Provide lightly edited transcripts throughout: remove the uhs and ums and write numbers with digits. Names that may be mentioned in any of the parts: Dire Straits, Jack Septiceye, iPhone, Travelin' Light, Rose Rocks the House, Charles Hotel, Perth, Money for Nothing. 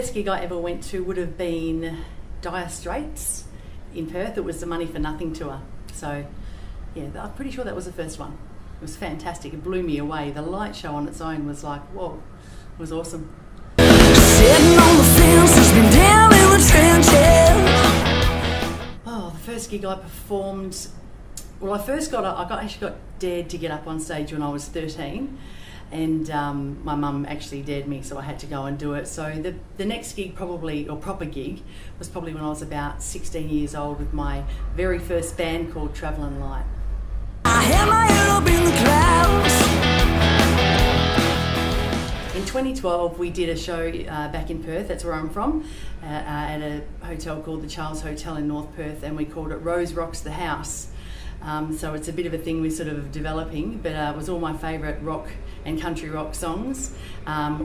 first gig I ever went to would have been Dire Straits in Perth. It was the Money for Nothing tour. So yeah, I'm pretty sure that was the first one. It was fantastic. It blew me away. The light show on its own was like, whoa, it was awesome. Oh, the first gig I performed, well, I actually got dared to get up on stage when I was 13, and my mum actually dared me, so I had to go and do it. So the next gig probably, or proper gig, was probably when I was about 16 years old with my very first band called Travelin' Light. I had my head up in the clouds. In 2012 we did a show back in Perth, that's where I'm from, at a hotel called the Charles Hotel in North Perth, and we called it Rose Rocks the House. So it's a bit of a thing we're sort of developing, but it was all my favourite rock and country rock songs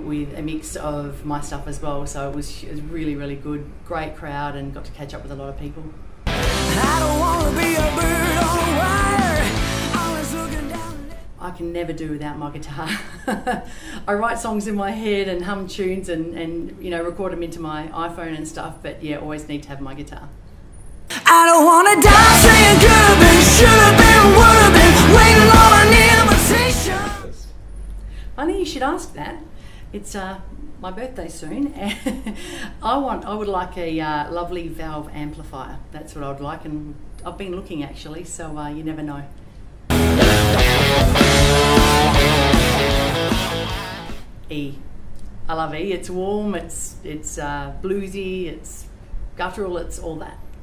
with a mix of my stuff as well. So it was really, really good, great crowd, and got to catch up with a lot of people. I don't wanna be a bird on a wire, always looking down. I can never do without my guitar. I write songs in my head and hum tunes and you know, record them into my iPhone and stuff, but yeah, always need to have my guitar. I don't wanna die saying good. Funny you should ask that. It's my birthday soon. I would like a lovely valve amplifier. That's what I'd like, and I've been looking actually, so you never know. E. I love E. It's warm, it's bluesy, it's guttural, it's all that.